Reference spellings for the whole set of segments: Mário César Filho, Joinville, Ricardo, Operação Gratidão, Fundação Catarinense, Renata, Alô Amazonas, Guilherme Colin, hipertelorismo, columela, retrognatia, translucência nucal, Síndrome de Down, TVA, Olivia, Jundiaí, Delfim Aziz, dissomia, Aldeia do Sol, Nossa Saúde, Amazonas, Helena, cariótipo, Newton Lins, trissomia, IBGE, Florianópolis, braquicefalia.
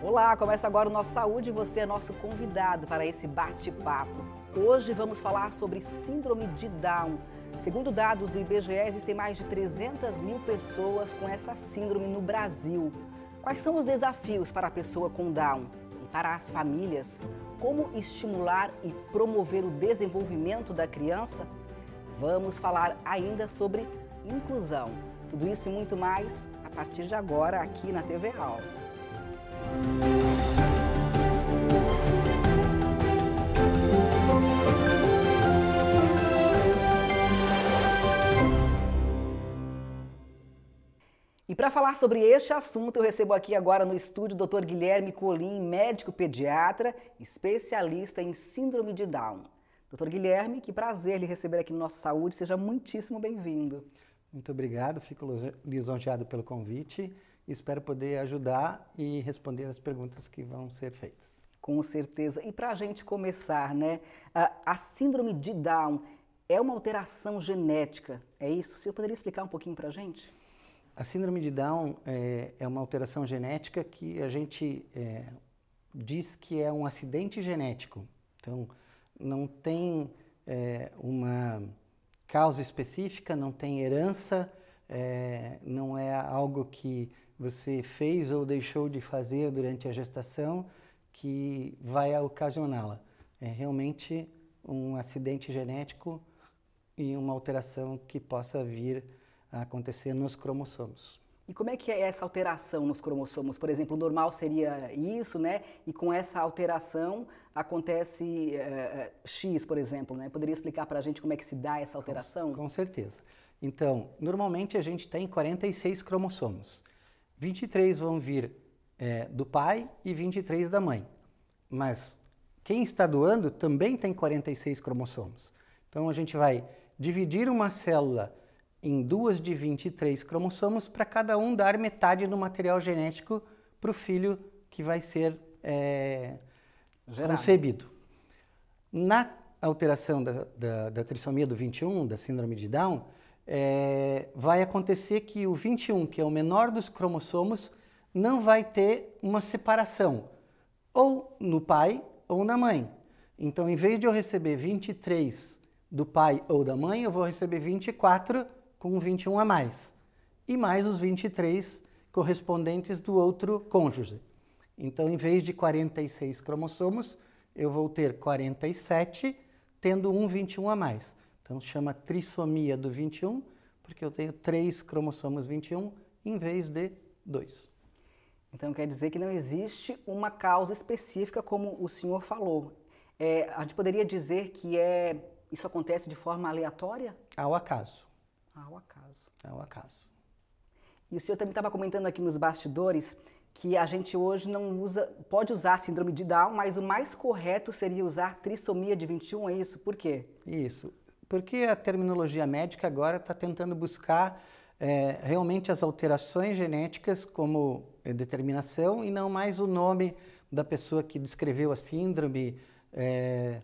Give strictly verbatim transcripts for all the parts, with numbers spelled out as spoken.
Olá, começa agora o Nossa Saúde e você é nosso convidado para esse bate-papo. Hoje vamos falar sobre Síndrome de Down. Segundo dados do I B G E, existem mais de trezentas mil pessoas com essa síndrome no Brasil. Quais são os desafios para a pessoa com Down? E para as famílias? Como estimular e promover o desenvolvimento da criança? Vamos falar ainda sobre inclusão. Tudo isso e muito mais a partir de agora aqui na T V A. E para falar sobre este assunto, eu recebo aqui agora no estúdio o doutor Guilherme Colin, médico pediatra, especialista em síndrome de Down. doutor Guilherme, que prazer lhe receber aqui no Nossa Saúde, seja muitíssimo bem-vindo. Muito obrigado, fico lisonjeado pelo convite. Espero poder ajudar e responder as perguntas que vão ser feitas. Com certeza. E para a gente começar, né? A síndrome de Down é uma alteração genética, é isso? Você poderia explicar um pouquinho para a gente? A síndrome de Down é, é uma alteração genética que a gente é, diz que é um acidente genético. Então, não tem é, uma causa específica, não tem herança, é, não é algo que você fez ou deixou de fazer durante a gestação que vai ocasioná-la. É realmente um acidente genético e uma alteração que possa vir a acontecer nos cromossomos. E como é que é essa alteração nos cromossomos? Por exemplo, o normal seria isso, né? E com essa alteração acontece uh, X, por exemplo, né? Poderia explicar para a gente como é que se dá essa alteração? Com, com certeza. Então, normalmente a gente tem quarenta e seis cromossomos. vinte e três vão vir é, do pai e vinte e três da mãe. Mas quem está doando também tem quarenta e seis cromossomos. Então a gente vai dividir uma célula em duas de vinte e três cromossomos para cada um dar metade do material genético para o filho que vai ser é, concebido. Na alteração da, da, da trissomia do vinte e um, da síndrome de Down, é, vai acontecer que o vinte e um, que é o menor dos cromossomos, não vai ter uma separação, ou no pai ou na mãe. Então, em vez de eu receber vinte e três do pai ou da mãe, eu vou receber vinte e quatro com vinte e um a mais, e mais os vinte e três correspondentes do outro cônjuge. Então, em vez de quarenta e seis cromossomos, eu vou ter quarenta e sete, tendo um vinte e um a mais. Então, chama trissomia do vinte e um, porque eu tenho três cromossomos vinte e um em vez de dois. Então, quer dizer que não existe uma causa específica, como o senhor falou. É, a gente poderia dizer que é, isso acontece de forma aleatória? Ao acaso. Ao acaso. Ao acaso. E o senhor também estava comentando aqui nos bastidores que a gente hoje não usa, pode usar a síndrome de Down, mas o mais correto seria usar trissomia de vinte e um, é isso? Por quê? Isso. Porque a terminologia médica agora está tentando buscar é, realmente as alterações genéticas como determinação e não mais o nome da pessoa que descreveu a síndrome é,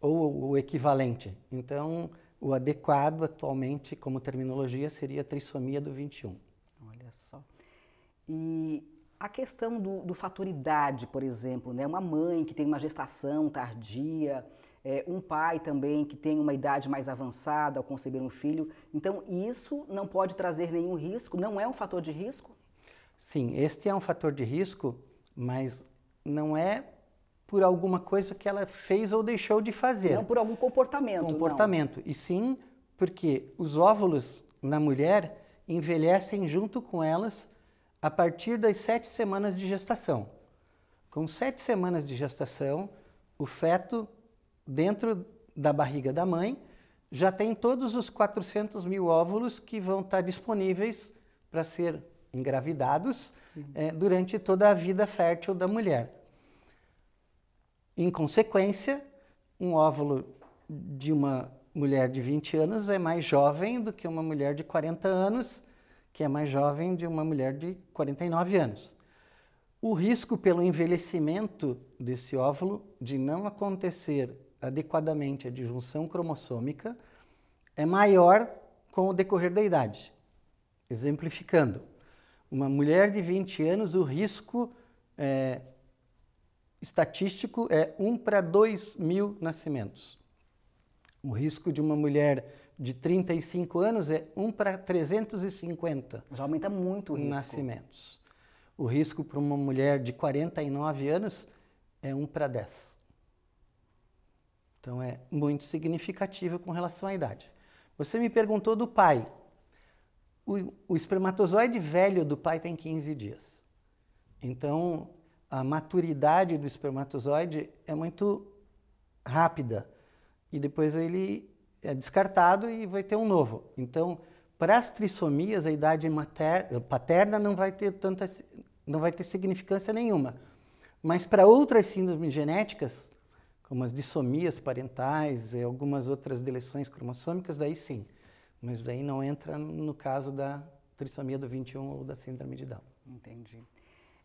ou o equivalente. Então, o adequado atualmente como terminologia seria a trissomia do vinte e um. Olha só. E a questão do, do fator idade, por exemplo, né? Uma mãe que tem uma gestação tardia, é, um pai também que tem uma idade mais avançada ao conceber um filho. Então, isso não pode trazer nenhum risco? Não é um fator de risco? Sim, este é um fator de risco, mas não é por alguma coisa que ela fez ou deixou de fazer. Não por algum comportamento. Comportamento. Não. E sim, porque os óvulos na mulher envelhecem junto com elas a partir das sete semanas de gestação. Com sete semanas de gestação, o feto, dentro da barriga da mãe, já tem todos os quatrocentos mil óvulos que vão estar disponíveis para ser engravidados é, durante toda a vida fértil da mulher. Em consequência, um óvulo de uma mulher de vinte anos é mais jovem do que uma mulher de quarenta anos, que é mais jovem de uma mulher de quarenta e nove anos. O risco pelo envelhecimento desse óvulo de não acontecer adequadamente a disjunção cromossômica é maior com o decorrer da idade. Exemplificando, uma mulher de vinte anos, o risco é, estatístico é um para dois mil nascimentos. O risco de uma mulher de trinta e cinco anos é um para trezentos e cinquenta. Já aumenta muito o risco. Nascimentos. O risco para uma mulher de quarenta e nove anos é um para dez. Então é muito significativo com relação à idade. Você me perguntou do pai. O, o espermatozoide velho do pai tem quinze dias. Então a maturidade do espermatozoide é muito rápida. E depois ele é descartado e vai ter um novo. Então, para as trissomias, a idade materna, paterna não vai ter tanta, não vai ter significância nenhuma. Mas para outras síndromes genéticas, como as dissomias parentais e algumas outras deleções cromossômicas, daí sim. Mas daí não entra no caso da trissomia do vinte e um ou da síndrome de Down. Entendi.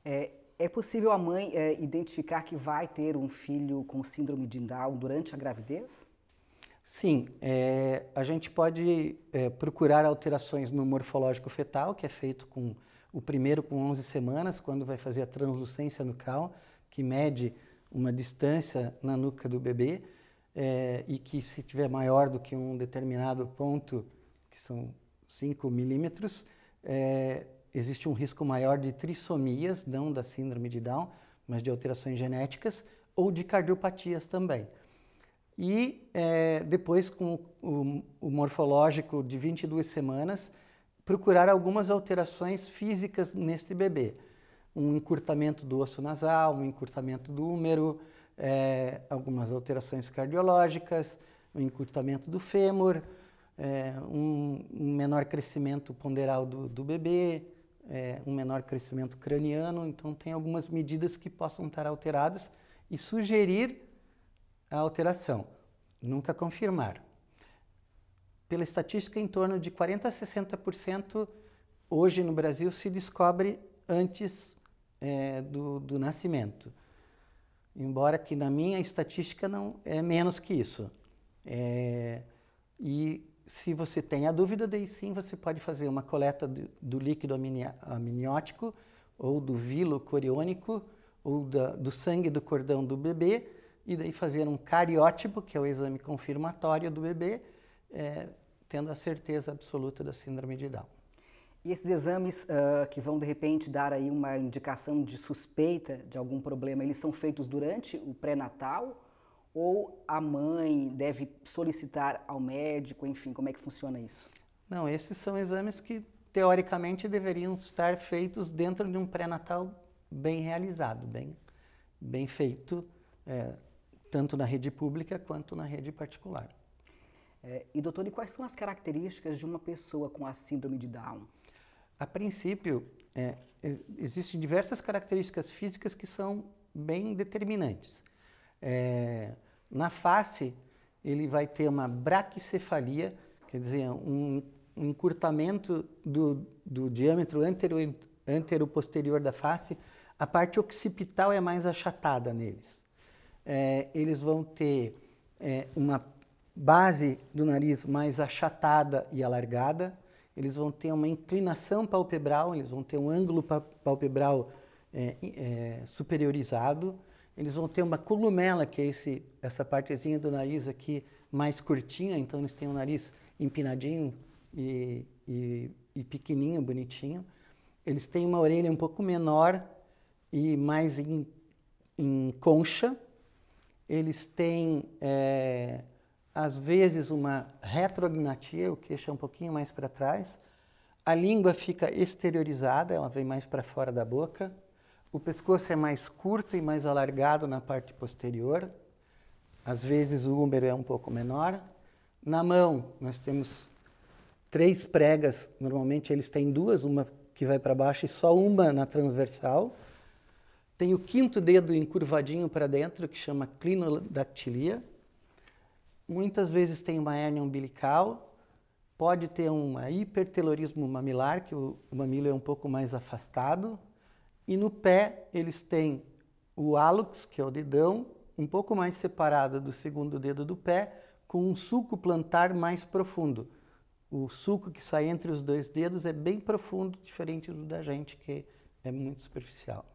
É... É possível a mãe é, identificar que vai ter um filho com síndrome de Down durante a gravidez? Sim, é, a gente pode é, procurar alterações no morfológico fetal, que é feito com o primeiro com onze semanas, quando vai fazer a translucência nucal, que mede uma distância na nuca do bebê, é, e que se tiver maior do que um determinado ponto, que são cinco milímetros, é, existe um risco maior de trissomias, não da síndrome de Down, mas de alterações genéticas ou de cardiopatias também. E é, depois, com o, o morfológico de vinte e duas semanas, procurar algumas alterações físicas neste bebê. Um encurtamento do osso nasal, um encurtamento do úmero, é, algumas alterações cardiológicas, um encurtamento do fêmur, é, um, um menor crescimento ponderal do, do bebê, É, um menor crescimento craniano. Então tem algumas medidas que possam estar alteradas e sugerir a alteração, nunca confirmar. Pela estatística, em torno de quarenta a sessenta por cento hoje no Brasil se descobre antes é, do, do nascimento, embora que na minha estatística não é menos que isso. É, e se você tem a dúvida, daí sim você pode fazer uma coleta do, do líquido amniótico ou do vilo coriônico ou da, do sangue do cordão do bebê e daí fazer um cariótipo, que é o exame confirmatório do bebê, é, tendo a certeza absoluta da síndrome de Down. E esses exames uh, que vão de repente dar aí uma indicação de suspeita de algum problema, eles são feitos durante o pré-natal? Ou a mãe deve solicitar ao médico, enfim, como é que funciona isso? Não, esses são exames que, teoricamente, deveriam estar feitos dentro de um pré-natal bem realizado, bem, bem feito, é, tanto na rede pública quanto na rede particular. É, e, doutor, e quais são as características de uma pessoa com a síndrome de Down? A princípio, é, existem diversas características físicas que são bem determinantes. É, na face, ele vai ter uma braquicefalia, quer dizer, um, um encurtamento do, do diâmetro antero, antero-posterior da face. A parte occipital é mais achatada neles. É, eles vão ter é, uma base do nariz mais achatada e alargada. Eles vão ter uma inclinação palpebral, eles vão ter um ângulo palpebral é, é, superiorizado. Eles vão ter uma columela, que é esse, essa partezinha do nariz aqui mais curtinha, então eles têm um nariz empinadinho e, e, e pequenininho, bonitinho. Eles têm uma orelha um pouco menor e mais em, em concha. Eles têm, é, às vezes, uma retrognatia, o queixo é um pouquinho mais para trás. A língua fica exteriorizada, ela vem mais para fora da boca. O pescoço é mais curto e mais alargado na parte posterior. Às vezes o úmero é um pouco menor. Na mão nós temos três pregas, normalmente eles têm duas, uma que vai para baixo e só uma na transversal. Tem o quinto dedo encurvadinho para dentro, que chama clinodactilia. Muitas vezes tem uma hérnia umbilical. Pode ter um hipertelorismo mamilar, que o mamilo é um pouco mais afastado. E no pé eles têm o hálux, que é o dedão, um pouco mais separado do segundo dedo do pé, com um sulco plantar mais profundo. O sulco que sai entre os dois dedos é bem profundo, diferente do da gente, que é muito superficial.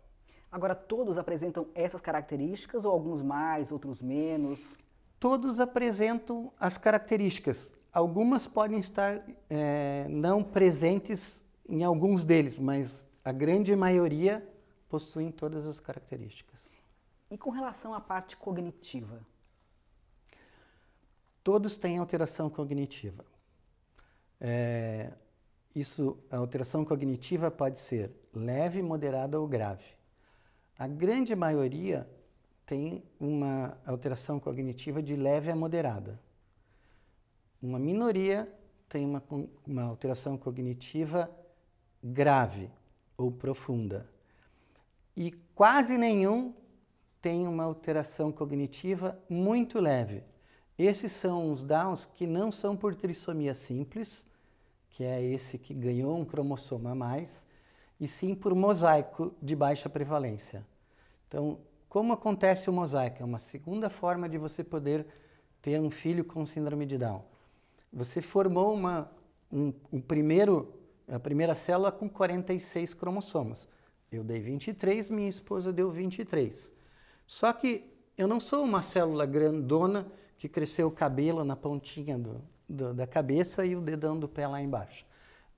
Agora, todos apresentam essas características ou alguns mais, outros menos? Todos apresentam as características. Algumas podem estar é, não presentes em alguns deles, mas a grande maioria possuem todas as características. E com relação à parte cognitiva? Todos têm alteração cognitiva. É, isso, a alteração cognitiva pode ser leve, moderada ou grave. A grande maioria tem uma alteração cognitiva de leve a moderada. Uma minoria tem uma, uma alteração cognitiva grave ou profunda. E quase nenhum tem uma alteração cognitiva muito leve. Esses são os Downs que não são por trissomia simples, que é esse que ganhou um cromossoma a mais, e sim por mosaico de baixa prevalência. Então, como acontece o mosaico? É uma segunda forma de você poder ter um filho com síndrome de Down. Você formou uma, um, um primeiro, a primeira célula com quarenta e seis cromossomos. Eu dei vinte e três, minha esposa deu vinte e três. Só que eu não sou uma célula grandona que cresceu o cabelo na pontinha do, do, da cabeça e o dedão do pé lá embaixo.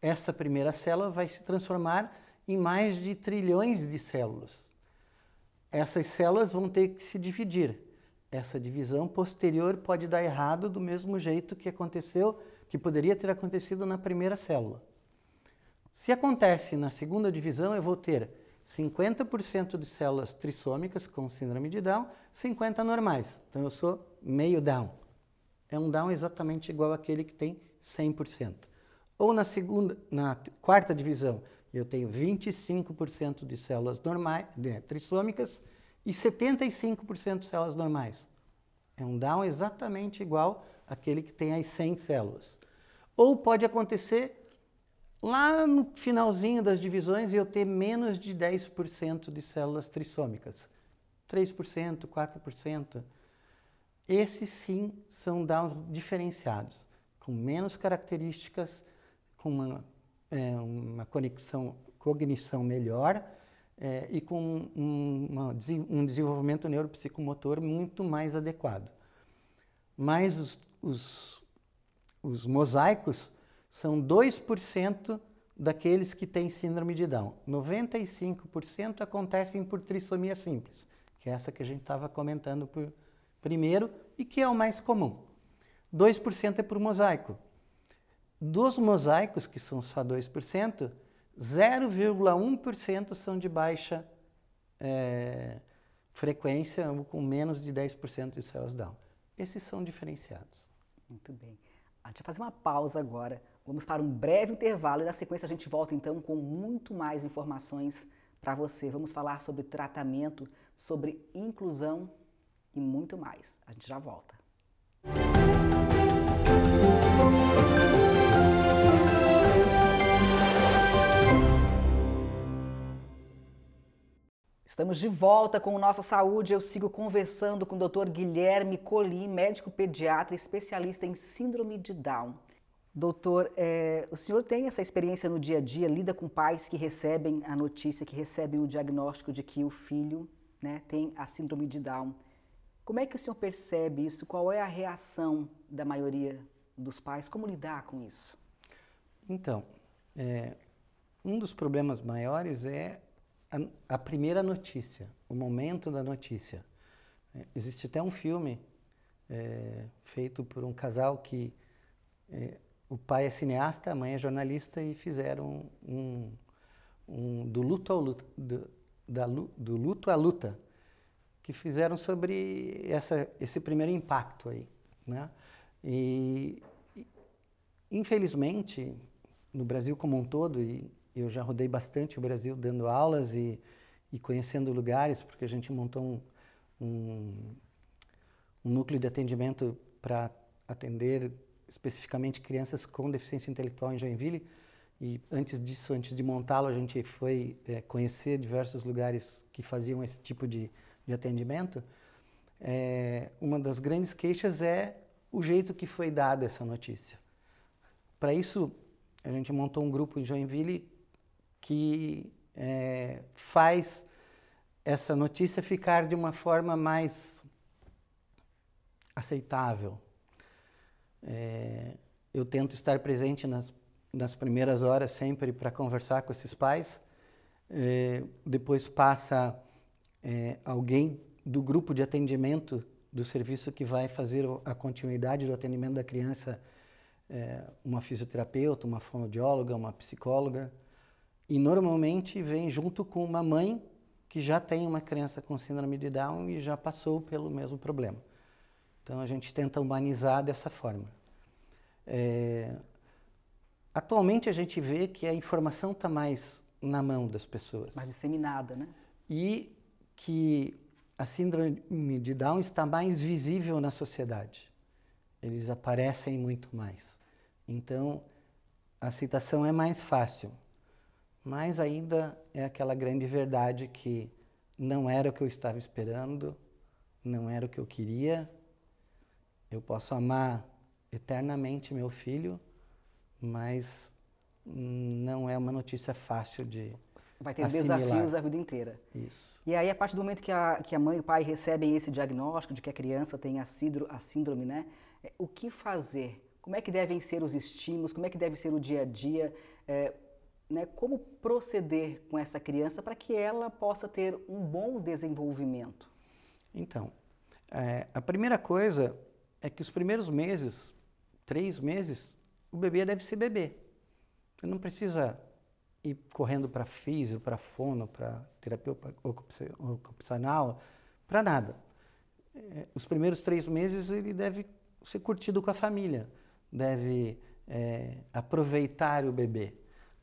Essa primeira célula vai se transformar em mais de trilhões de células. Essas células vão ter que se dividir. Essa divisão posterior pode dar errado do mesmo jeito que aconteceu, que poderia ter acontecido na primeira célula. Se acontece na segunda divisão, eu vou ter cinquenta por cento de células trissômicas com síndrome de Down, cinquenta por cento normais. Então eu sou meio Down. É um Down exatamente igual àquele que tem cem por cento. Ou na segunda, na quarta divisão, eu tenho vinte e cinco por cento de células normais, de, trissômicas e setenta e cinco por cento de células normais. É um Down exatamente igual àquele que tem as cem células. Ou pode acontecer lá no finalzinho das divisões eu ter menos de dez por cento de células trissômicas. três por cento, quatro por cento. Esses sim são Downs diferenciados, com menos características, com uma, é, uma conexão, cognição melhor é, e com um, uma, um desenvolvimento neuropsicomotor muito mais adequado. Mas os, os, os mosaicos são dois por cento daqueles que têm síndrome de Down. noventa e cinco por cento acontecem por trissomia simples, que é essa que a gente estava comentando por primeiro e que é o mais comum. dois por cento é por mosaico. Dos mosaicos, que são só dois por cento, zero vírgula um por cento são de baixa é, frequência, ou com menos de dez por cento de células Down. Esses são diferenciados. Muito bem. A gente vai fazer uma pausa agora. Vamos para um breve intervalo e na sequência a gente volta então com muito mais informações para você. Vamos falar sobre tratamento, sobre inclusão e muito mais. A gente já volta. Estamos de volta com Nossa Saúde. Eu sigo conversando com o doutor Guilherme Colin, médico pediatra, especialista em síndrome de Down. Doutor, é, o senhor tem essa experiência no dia a dia, lida com pais que recebem a notícia, que recebem o diagnóstico de que o filho, né, tem a síndrome de Down. Como é que o senhor percebe isso? Qual é a reação da maioria dos pais? Como lidar com isso? Então, é, um dos problemas maiores é a primeira notícia, o momento da notícia. Existe até um filme é, feito por um casal que é, o pai é cineasta, a mãe é jornalista e fizeram um, um do luto ao luta, do, da, do luto à luta, que fizeram sobre essa, esse primeiro impacto aí, né? E infelizmente no Brasil como um todo e eu já rodei bastante o Brasil dando aulas e, e conhecendo lugares, porque a gente montou um, um, um núcleo de atendimento para atender especificamente crianças com deficiência intelectual em Joinville. E antes disso, antes de montá-lo, a gente foi é, conhecer diversos lugares que faziam esse tipo de, de atendimento. É, uma das grandes queixas é o jeito que foi dada essa notícia. Para isso, a gente montou um grupo em Joinville que é, faz essa notícia ficar de uma forma mais aceitável. É, eu tento estar presente nas, nas primeiras horas sempre para conversar com esses pais. É, depois passa é, alguém do grupo de atendimento do serviço que vai fazer a continuidade do atendimento da criança, é, uma fisioterapeuta, uma fonoaudióloga, uma psicóloga, e normalmente vem junto com uma mãe que já tem uma criança com síndrome de Down e já passou pelo mesmo problema. Então a gente tenta humanizar dessa forma. É, atualmente a gente vê que a informação está mais na mão das pessoas. Mais disseminada, né? E que a síndrome de Down está mais visível na sociedade. Eles aparecem muito mais. Então, a aceitação é mais fácil. Mas ainda é aquela grande verdade que não era o que eu estava esperando, não era o que eu queria. Eu posso amar eternamente meu filho, mas não é uma notícia fácil de Vai ter assimilar. Desafios a vida inteira. Isso. E aí, a partir do momento que a, que a mãe e o pai recebem esse diagnóstico de que a criança tem a, síndro, a síndrome, né? O que fazer? Como é que devem ser os estímulos? Como é que deve ser o dia a dia? É, né? Como proceder com essa criança para que ela possa ter um bom desenvolvimento? Então, é, a primeira coisa é que os primeiros meses, três meses, o bebê deve ser bebê. Você não precisa ir correndo para físio, para fono, para terapia ocupacional, para nada. Os primeiros três meses ele deve ser curtido com a família, deve é, aproveitar o bebê,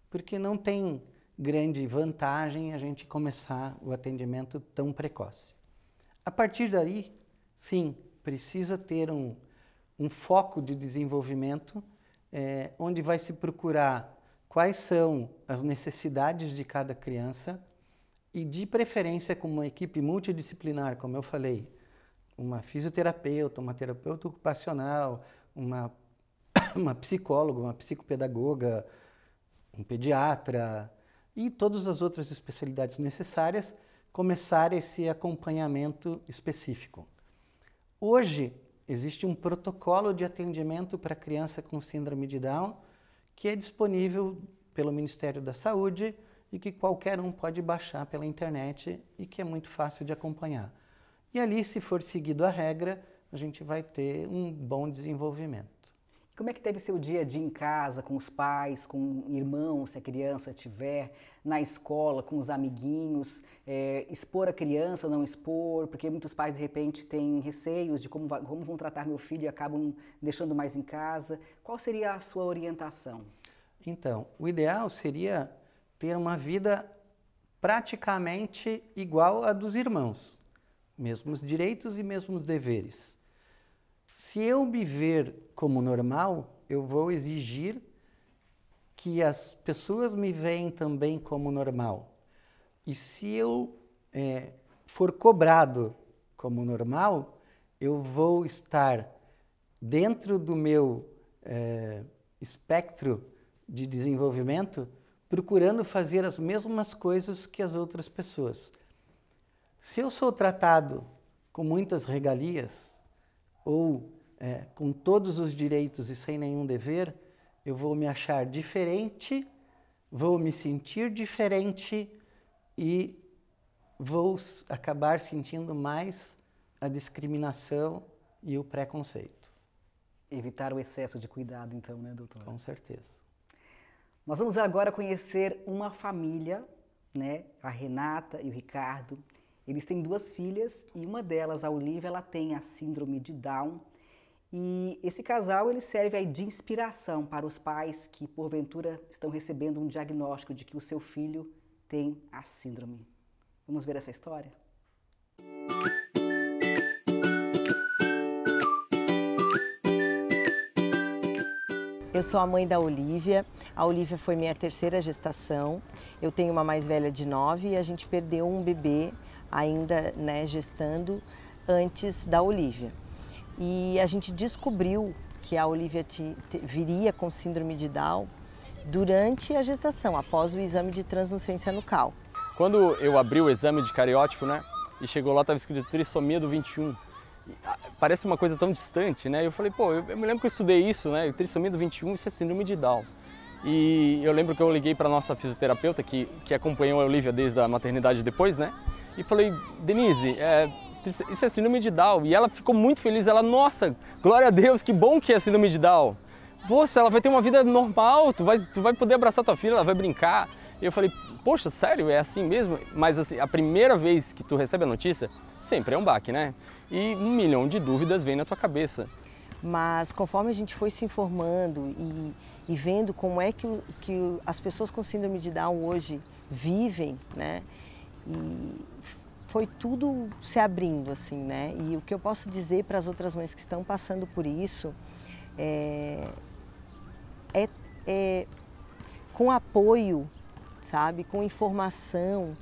porque não tem grande vantagem a gente começar o atendimento tão precoce. A partir daí, sim, precisa ter um, um foco de desenvolvimento é, onde vai se procurar quais são as necessidades de cada criança e, de preferência, com uma equipe multidisciplinar, como eu falei, uma fisioterapeuta, uma terapeuta ocupacional, uma, uma psicóloga, uma psicopedagoga, um pediatra e todas as outras especialidades necessárias, começar esse acompanhamento específico. Hoje, existe um protocolo de atendimento para criança com síndrome de Down, que é disponível pelo Ministério da Saúde e que qualquer um pode baixar pela internet e que é muito fácil de acompanhar. E ali, se for seguido a regra, a gente vai ter um bom desenvolvimento. Como é que deve ser o dia a dia em casa, com os pais, com o irmão, se a criança tiver, na escola, com os amiguinhos, é, expor a criança, não expor, porque muitos pais, de repente, têm receios de como, como vão tratar meu filho e acabam deixando mais em casa. Qual seria a sua orientação? Então, o ideal seria ter uma vida praticamente igual à dos irmãos. Mesmos direitos e mesmos deveres. Se eu me ver como normal, eu vou exigir que as pessoas me veem também como normal. E se eu é, for cobrado como normal, eu vou estar dentro do meu é, espectro de desenvolvimento, procurando fazer as mesmas coisas que as outras pessoas. Se eu sou tratado com muitas regalias, ou é, com todos os direitos e sem nenhum dever, eu vou me achar diferente, vou me sentir diferente e vou acabar sentindo mais a discriminação e o preconceito. Evitar o excesso de cuidado, então, né, doutora? Com certeza. Nós vamos agora conhecer uma família, né, a Renata e o Ricardo. Eles têm duas filhas e uma delas, a Olivia, ela tem a síndrome de Down. E esse casal, ele serve aí de inspiração para os pais que, porventura, estão recebendo um diagnóstico de que o seu filho tem a síndrome. Vamos ver essa história? Eu sou a mãe da Olivia. A Olivia foi minha terceira gestação. Eu tenho uma mais velha de nove e a gente perdeu um bebê ainda, né, gestando antes da Olivia. E a gente descobriu que a Olivia te, te, viria com síndrome de Down durante a gestação, após o exame de translucência nucal. Quando eu abri o exame de cariótipo, né, e chegou lá, estava escrito trissomia do vinte e um. Parece uma coisa tão distante, né? Eu falei, pô, eu, eu me lembro que eu estudei isso, né? Trissomia do vinte e um, isso é síndrome de Down. E eu lembro que eu liguei para nossa fisioterapeuta, que, que acompanhou a Olivia desde a maternidade depois, né? E falei, Denise, é, isso é síndrome de Down. E ela ficou muito feliz, ela, nossa, glória a Deus, que bom que é síndrome de Down. Poxa, ela vai ter uma vida normal, tu vai, tu vai poder abraçar tua filha, ela vai brincar. E eu falei, poxa, sério, é assim mesmo? Mas assim, a primeira vez que tu recebe a notícia, sempre é um baque, né? E um milhão de dúvidas vem na tua cabeça. Mas conforme a gente foi se informando e, e vendo como é que, o, que as pessoas com síndrome de Down hoje vivem, né? E foi tudo se abrindo, assim, né? E o que eu posso dizer para as outras mães que estão passando por isso é, é, é com apoio, sabe? Com informação.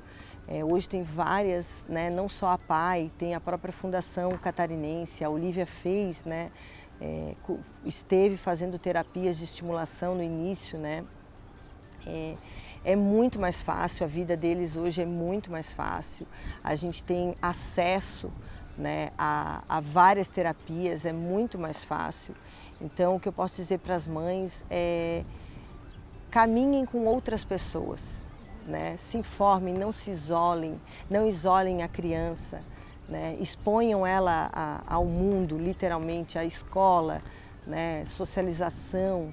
É, hoje tem várias, né? Não só a P A I, tem a própria Fundação Catarinense, a Olivia fez, né? É, esteve fazendo terapias de estimulação no início, né? É, é muito mais fácil, a vida deles hoje é muito mais fácil. A gente tem acesso, né, a, a várias terapias, é muito mais fácil. Então, o que eu posso dizer para as mães é: caminhem com outras pessoas. Né? Se informem, não se isolem, não isolem a criança, né? Exponham ela a, ao mundo, literalmente, à escola, né? Socialização,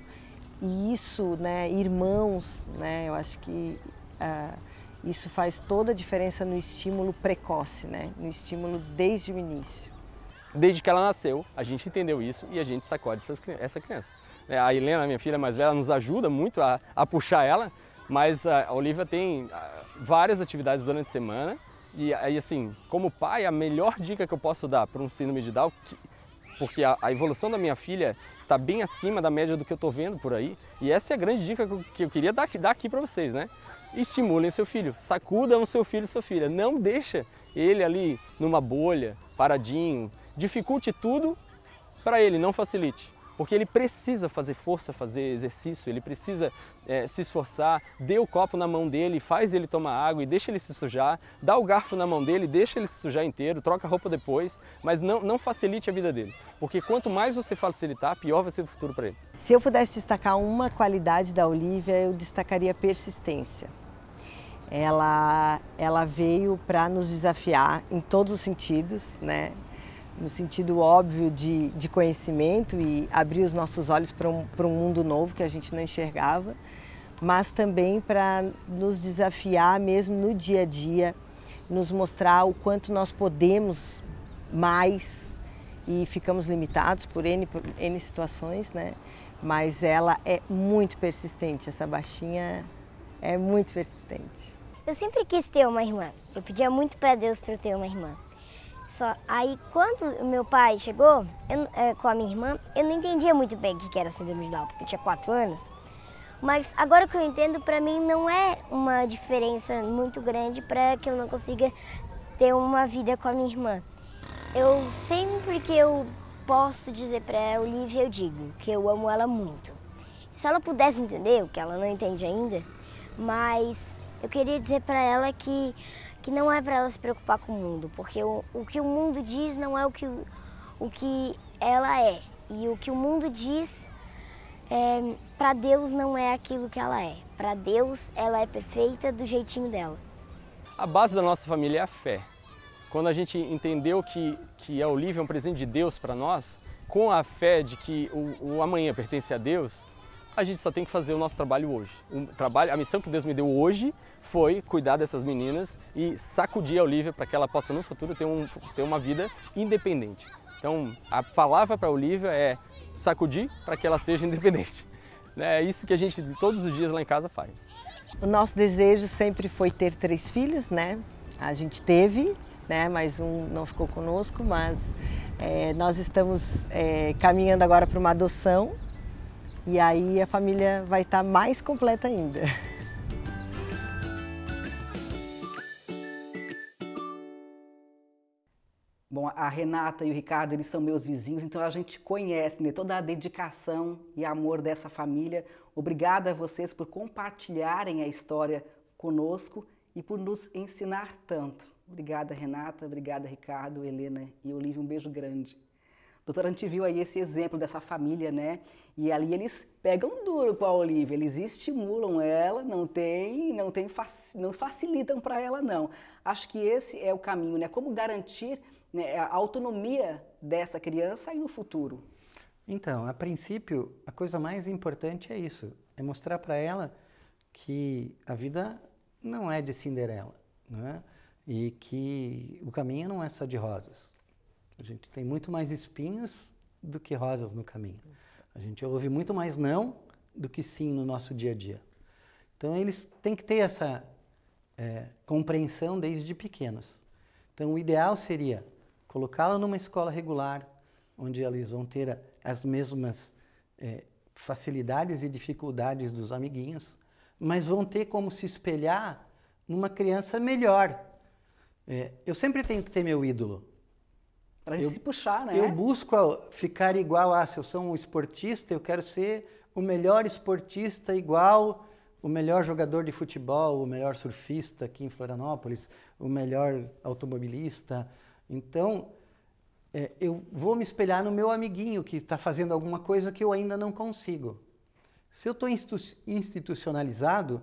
e isso, né? Irmãos, né? Eu acho que ah, isso faz toda a diferença no estímulo precoce, né? No estímulo desde o início. Desde que ela nasceu, a gente entendeu isso e a gente sacode essas, essa criança. A Helena, minha filha mais velha, nos ajuda muito a, a puxar ela. Mas a Olivia tem várias atividades durante a semana e, aí assim, como pai, a melhor dica que eu posso dar para um síndrome de Down, que, porque a, a evolução da minha filha está bem acima da média do que eu estou vendo por aí, e essa é a grande dica que eu, que eu queria dar, dar aqui para vocês, né? Estimulem o seu filho, sacudam o seu filho e sua filha, não deixa ele ali numa bolha, paradinho, dificulte tudo para ele, não facilite. Porque ele precisa fazer força, fazer exercício, ele precisa é, se esforçar, dê o copo na mão dele, faz ele tomar água e deixa ele se sujar, dá o garfo na mão dele, deixa ele se sujar inteiro, troca a roupa depois, mas não, não facilite a vida dele, porque quanto mais você facilitar, pior vai ser o futuro para ele. Se eu pudesse destacar uma qualidade da Olivia, eu destacaria a persistência. Ela, ela veio para nos desafiar em todos os sentidos, né? No sentido óbvio de, de conhecimento e abrir os nossos olhos para um, para um mundo novo que a gente não enxergava, mas também para nos desafiar mesmo no dia a dia, nos mostrar o quanto nós podemos mais e ficamos limitados por N, por N situações, né? Mas ela é muito persistente, essa baixinha é muito persistente. Eu sempre quis ter uma irmã, eu pedia muito para Deus para eu ter uma irmã. Só, aí quando meu pai chegou eu, é, com a minha irmã, eu não entendia muito bem o que era síndrome de Down, porque eu tinha quatro anos. Mas agora que eu entendo, para mim não é uma diferença muito grande para que eu não consiga ter uma vida com a minha irmã. Eu sempre que eu posso dizer para a Olivia, eu digo que eu amo ela muito. Se ela pudesse entender, o que ela não entende ainda, mas eu queria dizer para ela que que não é para ela se preocupar com o mundo, porque o, o que o mundo diz não é o que, o que ela é. E o que o mundo diz, é, para Deus, não é aquilo que ela é. Para Deus, ela é perfeita do jeitinho dela. A base da nossa família é a fé. Quando a gente entendeu que, que a Olivia é um presente de Deus para nós, com a fé de que o, o amanhã pertence a Deus, a gente só tem que fazer o nosso trabalho hoje. O trabalho, a missão que Deus me deu hoje foi cuidar dessas meninas e sacudir a Olivia para que ela possa no futuro ter, um, ter uma vida independente. Então, a palavra para a Olivia é sacudir para que ela seja independente. É isso que a gente todos os dias lá em casa faz. O nosso desejo sempre foi ter três filhos, né? A gente teve, né? Mas um não ficou conosco, mas é, nós estamos é, caminhando agora para uma adoção. E aí a família vai estar mais completa ainda. Bom, a Renata e o Ricardo, eles são meus vizinhos, então a gente conhece, né, toda a dedicação e amor dessa família. Obrigada a vocês por compartilharem a história conosco e por nos ensinar tanto. Obrigada, Renata, obrigada, Ricardo, Helena e Olivia, um beijo grande. Doutora, a gente viu aí esse exemplo dessa família, né? E ali eles pegam duro com a Olivia, eles estimulam ela, não tem, não tem, não facilitam para ela, não. Acho que esse é o caminho, né? Como garantir, né, a autonomia dessa criança aí no futuro? Então, a princípio, a coisa mais importante é isso, é mostrar para ela que a vida não é de Cinderela, né? E que o caminho não é só de rosas. A gente tem muito mais espinhos do que rosas no caminho. A gente ouve muito mais não do que sim no nosso dia a dia. Então, eles têm que ter essa é, compreensão desde pequenos. Então, o ideal seria colocá-la numa escola regular, onde eles vão ter as mesmas é, facilidades e dificuldades dos amiguinhos, mas vão ter como se espelhar numa criança melhor. É, eu sempre tento ter meu ídolo. Pra gente eu, se puxar, né? Eu busco ficar igual a... Se eu sou um esportista, eu quero ser o melhor esportista igual o melhor jogador de futebol, o melhor surfista aqui em Florianópolis, o melhor automobilista. Então, é, eu vou me espelhar no meu amiguinho que está fazendo alguma coisa que eu ainda não consigo. Se eu estou institucionalizado,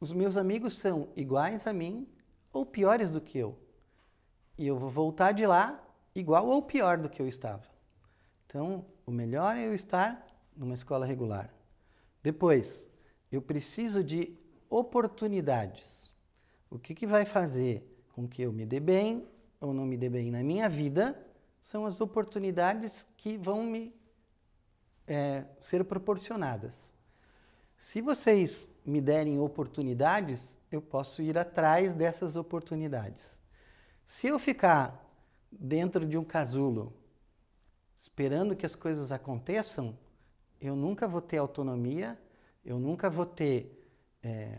os meus amigos são iguais a mim ou piores do que eu. E eu vou voltar de lá igual ou pior do que eu estava. Então, o melhor é eu estar numa escola regular. Depois, eu preciso de oportunidades. O que que vai fazer com que eu me dê bem ou não me dê bem na minha vida são as oportunidades que vão me é, ser proporcionadas. Se vocês me derem oportunidades, eu posso ir atrás dessas oportunidades. Se eu ficar dentro de um casulo, esperando que as coisas aconteçam, eu nunca vou ter autonomia, eu nunca vou ter é,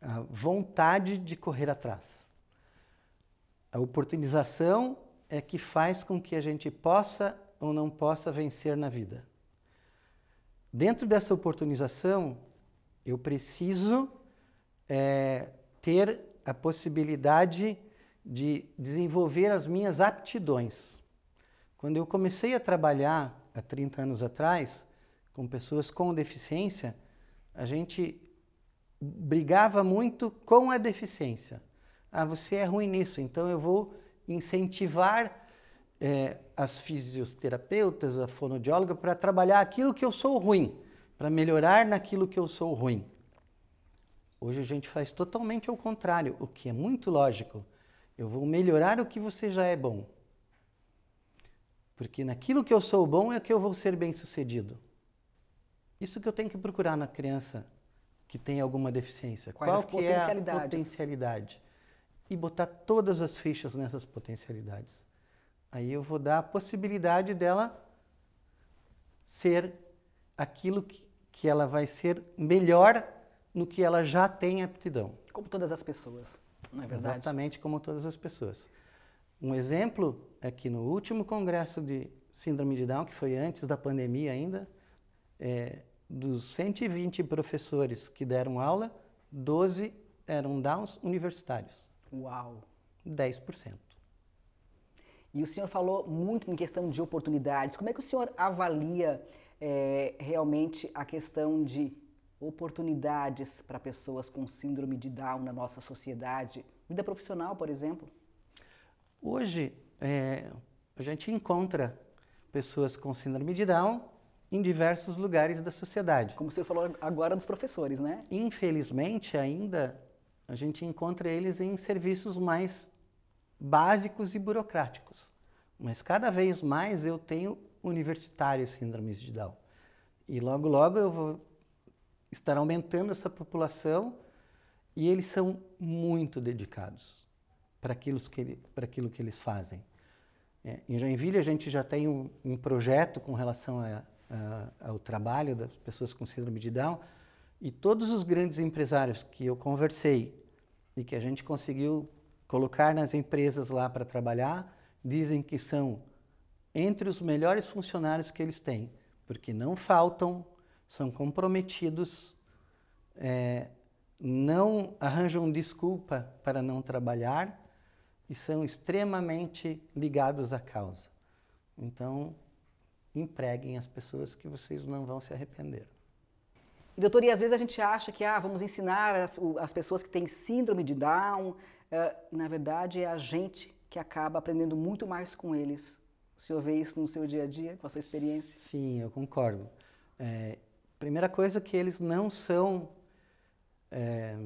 a vontade de correr atrás. A oportunização é que faz com que a gente possa ou não possa vencer na vida. Dentro dessa oportunização, eu preciso é, ter a possibilidade de desenvolver as minhas aptidões. Quando eu comecei a trabalhar há trinta anos atrás com pessoas com deficiência, a gente brigava muito com a deficiência. Ah, você é ruim nisso, então eu vou incentivar é, as fisioterapeutas, a fonoaudióloga, para trabalhar aquilo que eu sou ruim, para melhorar naquilo que eu sou ruim. Hoje a gente faz totalmente ao contrário, o que é muito lógico. Eu vou melhorar o que você já é bom. Porque naquilo que eu sou bom é que eu vou ser bem-sucedido. Isso que eu tenho que procurar na criança que tem alguma deficiência. Quais Qual as que potencialidades? É a potencialidade? E botar todas as fichas nessas potencialidades. Aí eu vou dar a possibilidade dela ser aquilo que, que ela vai ser melhor no que ela já tem aptidão. Como todas as pessoas. Não é verdade? Exatamente como todas as pessoas. Um exemplo é que no último congresso de Síndrome de Down, que foi antes da pandemia ainda, é, dos cento e vinte professores que deram aula, doze eram Downs universitários. Uau! dez por cento. E o senhor falou muito em questão de oportunidades. Como é que o senhor avalia é, realmente a questão de oportunidades para pessoas com síndrome de Down na nossa sociedade, vida profissional, por exemplo? Hoje, é, a gente encontra pessoas com síndrome de Down em diversos lugares da sociedade. Como o senhor falou agora dos professores, né? Infelizmente, ainda a gente encontra eles em serviços mais básicos e burocráticos. Mas cada vez mais eu tenho universitários síndromes de Down. E logo, logo eu vou estar aumentando essa população e eles são muito dedicados para aquilo que, ele, para aquilo que eles fazem. É, em Joinville, a gente já tem um, um projeto com relação a, a, ao trabalho das pessoas com síndrome de Down e todos os grandes empresários que eu conversei e que a gente conseguiu colocar nas empresas lá para trabalhar, dizem que são entre os melhores funcionários que eles têm, porque não faltam, são comprometidos, é, não arranjam desculpa para não trabalhar e são extremamente ligados à causa. Então, empreguem as pessoas que vocês não vão se arrepender. Doutor, e às vezes a gente acha que ah, vamos ensinar as, as pessoas que têm síndrome de Down. É, na verdade, é a gente que acaba aprendendo muito mais com eles. O senhor vê isso no seu dia a dia, com a sua experiência? Sim, eu concordo. É, primeira coisa que eles não são é,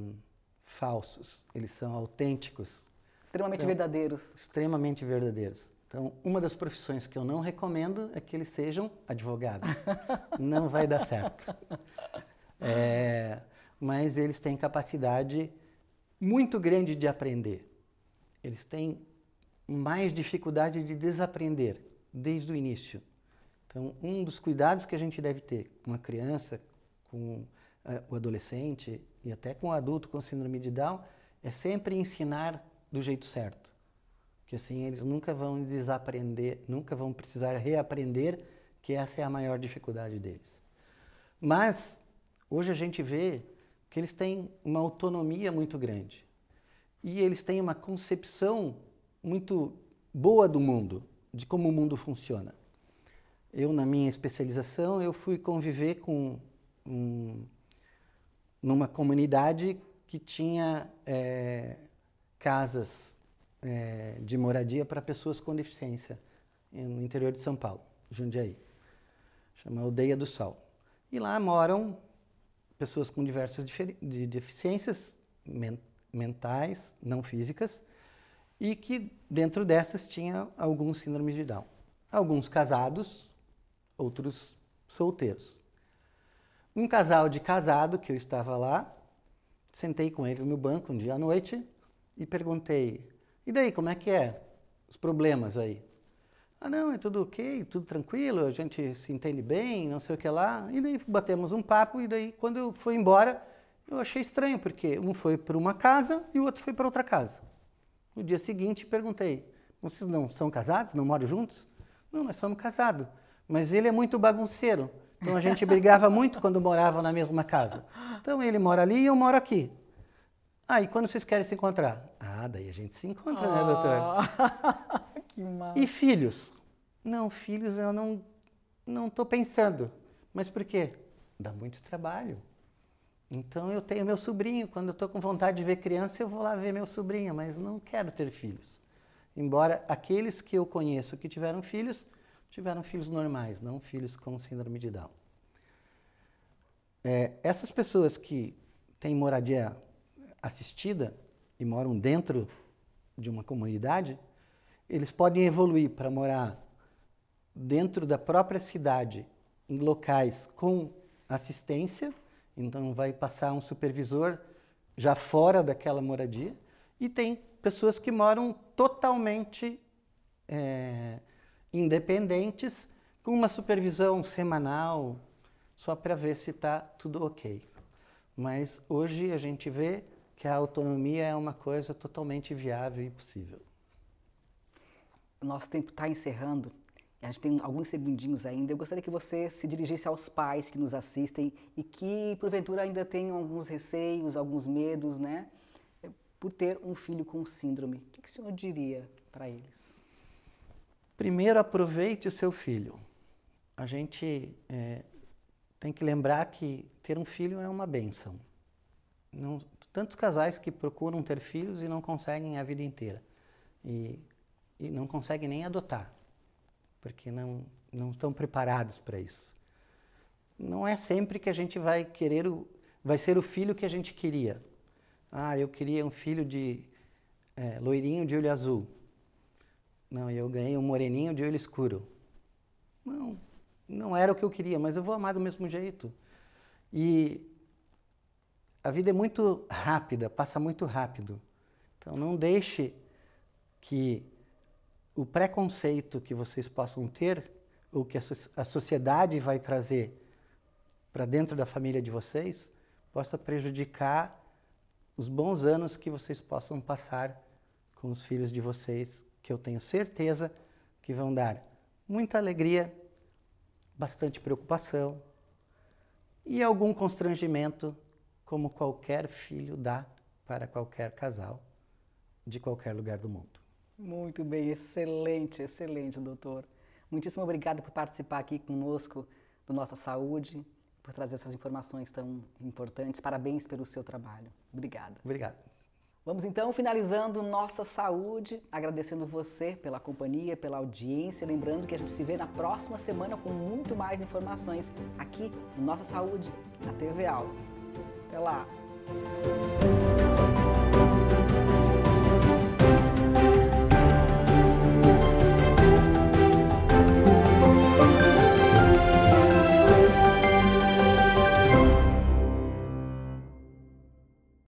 falsos, eles são autênticos. Extremamente então, verdadeiros. Extremamente verdadeiros. Então, uma das profissões que eu não recomendo é que eles sejam advogados. Não vai dar certo. É, mas eles têm capacidade muito grande de aprender. Eles têm mais dificuldade de desaprender desde o início. Então, um dos cuidados que a gente deve ter com a criança, com uh, o adolescente e até com o adulto com síndrome de Down é sempre ensinar do jeito certo. Porque assim eles nunca vão desaprender, nunca vão precisar reaprender, que essa é a maior dificuldade deles. Mas hoje a gente vê que eles têm uma autonomia muito grande e eles têm uma concepção muito boa do mundo, de como o mundo funciona. Eu, na minha especialização, eu fui conviver com um, numa comunidade que tinha é, casas é, de moradia para pessoas com deficiência, no interior de São Paulo, Jundiaí. Chama Aldeia do Sol. E lá moram pessoas com diversas de deficiências men mentais, não físicas, e que dentro dessas tinha alguns síndromes de Down. Alguns casados, outros solteiros. Um casal de casado, que eu estava lá, sentei com eles no banco um dia à noite e perguntei, e daí, como é que é os problemas aí? Ah, não, é tudo ok, tudo tranquilo, a gente se entende bem, não sei o que lá. E daí batemos um papo e daí, quando eu fui embora, eu achei estranho, porque um foi para uma casa e o outro foi para outra casa. No dia seguinte, perguntei, vocês não são casados, não moram juntos? Não, nós somos casados, mas ele é muito bagunceiro. Então a gente brigava muito quando morava na mesma casa. Então ele mora ali e eu moro aqui. Ah, e quando vocês querem se encontrar? Ah, daí a gente se encontra, oh, né, doutor? Que massa. E filhos? Não, filhos eu não não tô pensando. Mas por quê? Dá muito trabalho. Então eu tenho meu sobrinho, quando eu tô com vontade de ver criança, eu vou lá ver meu sobrinho, mas não quero ter filhos. Embora aqueles que eu conheço que tiveram filhos, tiveram filhos normais, não filhos com síndrome de Down. É, essas pessoas que têm moradia assistida e moram dentro de uma comunidade, eles podem evoluir para morar dentro da própria cidade, em locais com assistência, então vai passar um supervisor já fora daquela moradia, e tem pessoas que moram totalmente é, independentes, com uma supervisão semanal, só para ver se está tudo ok. Mas hoje a gente vê que a autonomia é uma coisa totalmente viável e possível. O nosso tempo está encerrando, a gente tem alguns segundinhos ainda. Eu gostaria que você se dirigisse aos pais que nos assistem e que, porventura, ainda tenham alguns receios, alguns medos, né? Por ter um filho com síndrome, o que o senhor diria para eles? Primeiro, aproveite o seu filho. A gente é, tem que lembrar que ter um filho é uma bênção. Não, tantos casais que procuram ter filhos e não conseguem a vida inteira. E, e não conseguem nem adotar, porque não, não estão preparados para isso. Não é sempre que a gente vai querer, o, vai ser o filho que a gente queria. Ah, eu queria um filho de é, loirinho de olho azul. Não, eu ganhei um moreninho de olho escuro. Não, não era o que eu queria, mas eu vou amar do mesmo jeito. E a vida é muito rápida, passa muito rápido. Então não deixe que o preconceito que vocês possam ter, ou que a, so a sociedade vai trazer para dentro da família de vocês, possa prejudicar os bons anos que vocês possam passar com os filhos de vocês, que eu tenho certeza que vão dar muita alegria, bastante preocupação e algum constrangimento como qualquer filho dá para qualquer casal de qualquer lugar do mundo. Muito bem, excelente, excelente, doutor. Muitíssimo obrigado por participar aqui conosco do Nossa Saúde, por trazer essas informações tão importantes. Parabéns pelo seu trabalho. Obrigada. Obrigado. Vamos então finalizando Nossa Saúde, agradecendo você pela companhia, pela audiência, lembrando que a gente se vê na próxima semana com muito mais informações aqui no Nossa Saúde, na T V A. Até lá!